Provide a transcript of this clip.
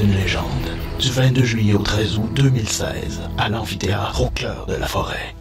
d'une légende, du 22 juillet au 13 août 2016, à l'amphithéâtre au cœur de la forêt.